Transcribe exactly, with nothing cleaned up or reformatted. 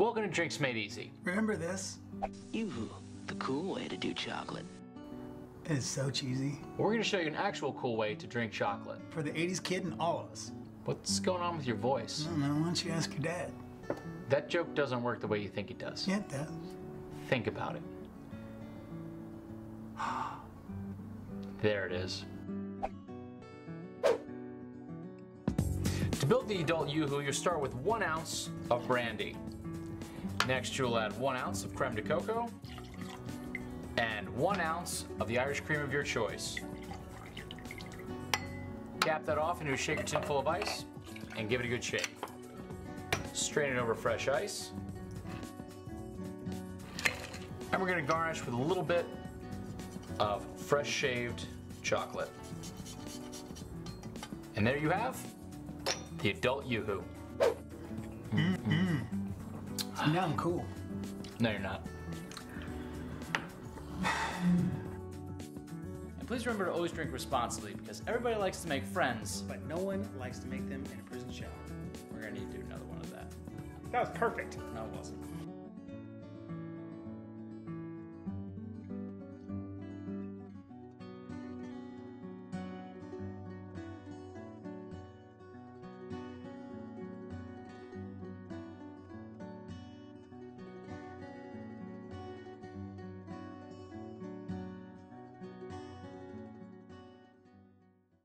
Welcome to Drinks Made Easy. Remember this? Yoo-hoo, the cool way to do chocolate. It is so cheesy. We're going to show you an actual cool way to drink chocolate. For the eighties kid and all of us. What's going on with your voice? I don't know. Why don't you ask your dad? That joke doesn't work the way you think it does. Yeah, it does. Think about it. There it is. To build the adult Yoo-hoo, you'll start with one ounce of brandy. Next, you'll add one ounce of creme de coco and one ounce of the Irish cream of your choice. Cap that off into a shaker tin full of ice and give it a good shake. Strain it over fresh ice. And we're going to garnish with a little bit of fresh shaved chocolate. And there you have the adult Yoo-hoo. Mm-mm. So now I'm cool. No, you're not. And please remember to always drink responsibly, because everybody likes to make friends, but no one likes to make them in a prison shower. We're going to need to do another one of that. That was perfect. No, it wasn't.